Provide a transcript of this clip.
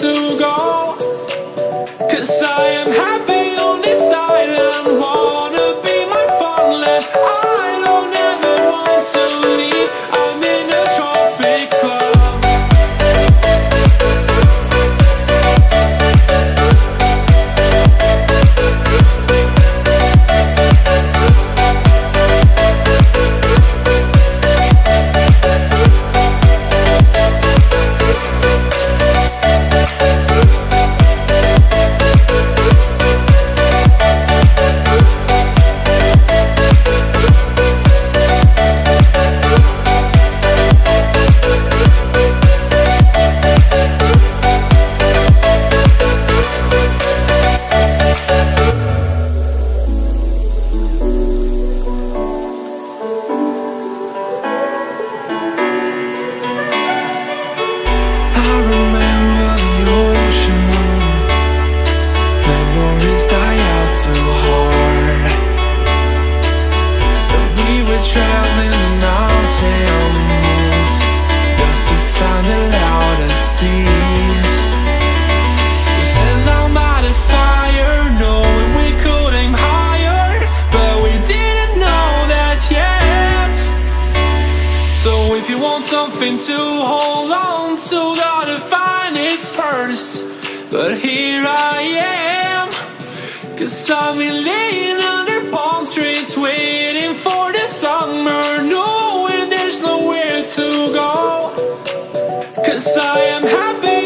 to go, 'cause I am happy on this island. Wanna be my fondland, I don't ever want to leave. I'm in a tropic something to hold on to, gotta find it first. But here I am, 'cause I've been laying under palm trees, waiting for the summer, knowing there's nowhere to go, 'cause I am happy.